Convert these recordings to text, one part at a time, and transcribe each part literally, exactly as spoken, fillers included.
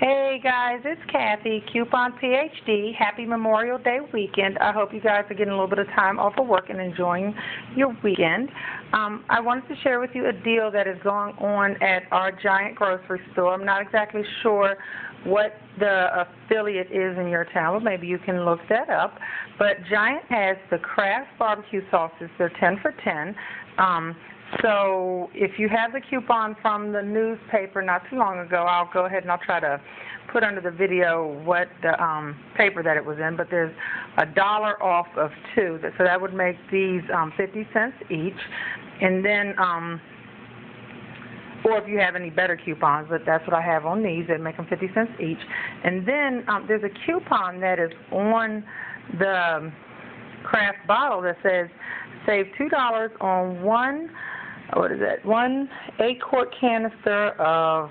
Hey guys, it's Kathy, CouponPHD. Happy Memorial Day weekend. I hope you guys are getting a little bit of time off of work and enjoying your weekend. Um, I wanted to share with you a deal that is going on at our Giant grocery store. I'm not exactly sure what the affiliate is in your town, but maybe you can look that up. But Giant has the Kraft barbecue sauces. They're ten for ten. Um, So if you have the coupon from the newspaper not too long ago, I'll go ahead and I'll try to put under the video what the um, paper that it was in, but there's a dollar off of two, so that would make these um, fifty cents each. And then, um, or if you have any better coupons, but that's what I have on these, that make them fifty cents each. And then um, there's a coupon that is on the Kraft bottle that says, save two dollars on one, what is that, one eight-quart canister of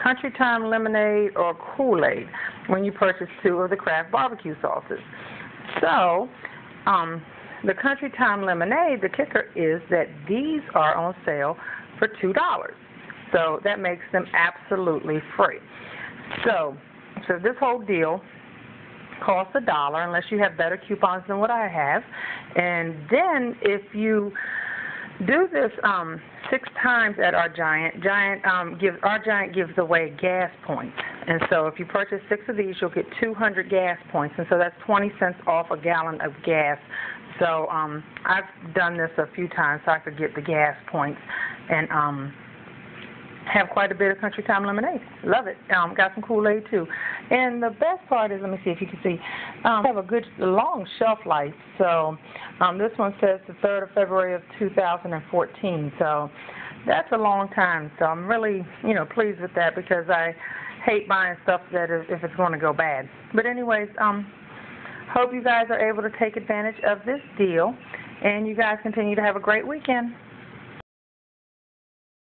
Country Time Lemonade or Kool-Aid when you purchase two of the Kraft barbecue sauces. So um, the Country Time Lemonade, the kicker is that these are on sale for two dollars. So that makes them absolutely free. So, so this whole deal costs a dollar unless you have better coupons than what I have. And then if you do this um, six times at our Giant, Giant um, gives, our Giant gives away gas points. And so if you purchase six of these, you'll get two hundred gas points. And so that's twenty cents off a gallon of gas. So um, I've done this a few times so I could get the gas points and um, have quite a bit of Country Time Lemonade. Love it. Um, got some Kool-Aid too. And the best part is, let me see if you can see, um, have a good long shelf life. So um, this one says the third of February of two thousand fourteen. So that's a long time. So I'm really, you know, pleased with that because I hate buying stuff that is, if it's going to go bad. But anyways, um, hope you guys are able to take advantage of this deal. And you guys continue to have a great weekend.